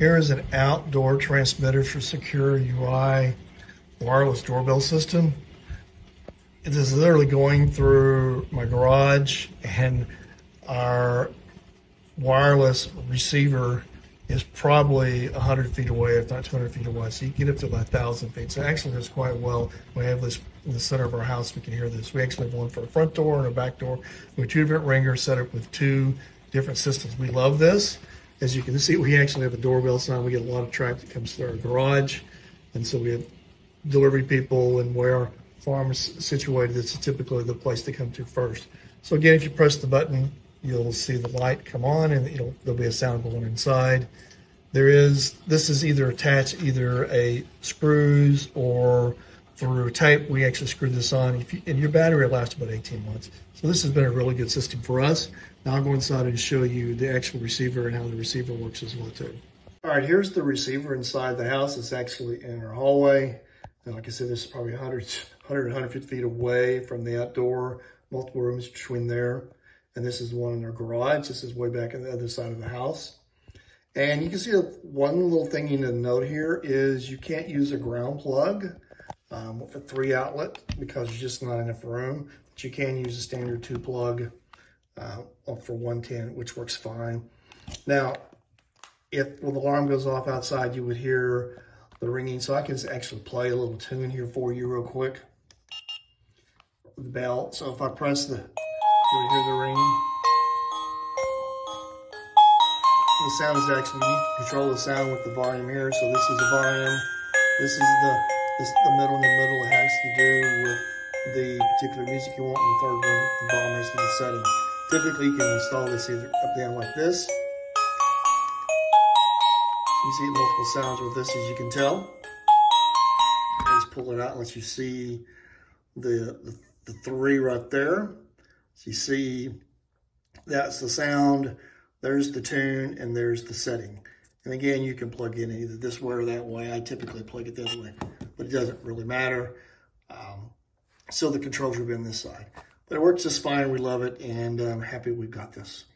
Here is an outdoor transmitter for secure UI wireless doorbell system. It is literally going through my garage, and our wireless receiver is probably 100 feet away, if not 200 feet away. So you can get up to about 1,000 feet. So actually there's quite well. We have this in the center of our house. We can hear this. We actually have one for a front door and a back door with two different ringers set up with two different systems. We love this. As you can see, we actually have a doorbell sign. We get a lot of traffic that comes through our garage. And so we have delivery people, and where our farm is situated, it's typically the place to come to first. So again, if you press the button, you'll see the light come on, and there'll be a sound going inside. This is either attached screws or through tape. We actually screw this on, and your battery lasts about 18 months. So this has been a really good system for us. Now I'll go inside and show you the actual receiver and how the receiver works as well too. All right, here's the receiver inside the house. It's actually in our hallway. And like I said, this is probably 150 feet away from the outdoor, multiple rooms between there. And this is the one in our garage. This is way back on the other side of the house. And you can see one little thing you need to note here is you can't use a ground plug for 3-outlet because there's just not enough room. But you can use a standard 2 plug for 110, which works fine. Now, if the alarm goes off outside, you would hear the ringing. So I can actually play a little tune here for you real quick. The bell. So if I press you hear the ring. The sound is actually, you can control the sound with the volume here. So this is the volume. This is the middle. In the middle, it has to do with the particular music you want. In the third ring, the bottom is the setting. Typically, you can install this either up down like this. You see multiple sounds with this, as you can tell. Let's pull it out and let you see the 3 right there. So you see, that's the sound, there's the tune, and there's the setting. And again, you can plug in either this way or that way. I typically plug it this way, but it doesn't really matter. So the controls will be on this side. But it works just fine, we love it, and I'm happy we've got this.